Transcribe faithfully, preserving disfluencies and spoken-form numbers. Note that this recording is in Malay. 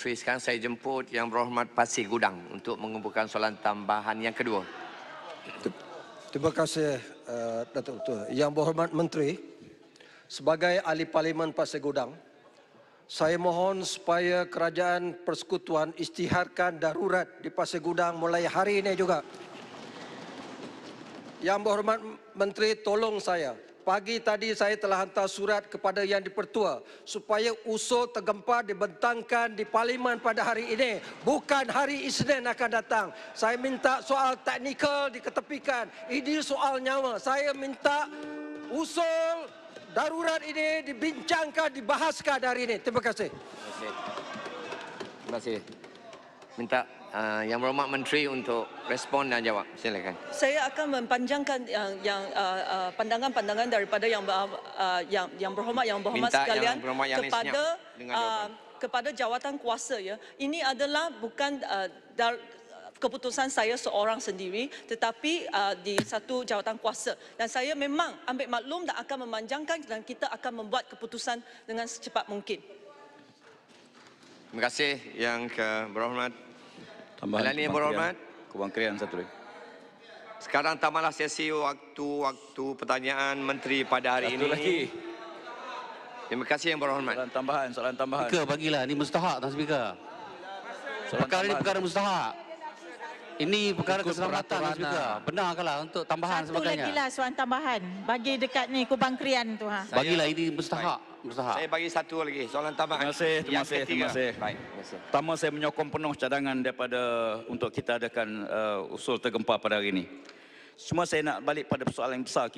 Sri, sekarang saya jemput Yang Berhormat Pasir Gudang untuk mengumpulkan soalan tambahan yang kedua. Terima kasih, uh, Datuk Ketua. Yang Berhormat Menteri, sebagai Ahli Parlimen Pasir Gudang, saya mohon supaya Kerajaan Persekutuan isytiharkan darurat di Pasir Gudang mulai hari ini juga. Yang Berhormat Menteri, tolong saya. Pagi tadi saya telah hantar surat kepada Yang di-Pertua supaya usul tergempar dibentangkan di Parlimen pada hari ini, bukan hari Isnin akan datang. Saya minta soal teknikal diketepikan. Ini soal nyawa. Saya minta usul darurat ini dibincangkan, dibahaskan hari ini. Terima kasih. Terima kasih. Minta Uh, Yang Berhormat Menteri untuk respon dan jawab. Silakan. Saya akan mempanjangkan yang, yang uh, uh, pandangan-pandangan daripada yang, uh, yang yang berhormat yang berhormat Minta sekalian yang berhormat yang kepada uh, kepada jawatan kuasa, ya. Ini adalah bukan uh, dar, keputusan saya seorang sendiri, tetapi uh, di satu jawatan kuasa, dan saya memang ambil maklum dan akan memanjangkan, dan kita akan membuat keputusan dengan secepat mungkin. Terima kasih Yang Berhormat. Tambahan Yang Berhormat Kubang Krian satu lagi. Sekarang tamatlah sesi waktu-waktu pertanyaan menteri pada hari satu ini. Lagi. Terima kasih Yang Berhormat. Soalan tambahan, soalan tambahan. Speaker bagilah, ini mustahak Tuan Speaker. Soalan perkara tambahan. Ini perkara mustahak. Ini perkara keselamatan Tuan Speaker. Benarkahlah untuk tambahan satu sebagainya? Satu lagilah soalan tambahan. Bagi dekat ni Kubang Krian tu ha. Saya, bagilah ini mustahak. Mustahak. Saya bagi satu lagi soalan tambahan. Terima kasih, terima kasih, terima kasih. Baik, terima kasih. Pertama, saya menyokong penuh cadangan daripada untuk kita adakan uh, usul tergempar pada hari ini. Cuma saya nak balik pada persoalan yang besar kita.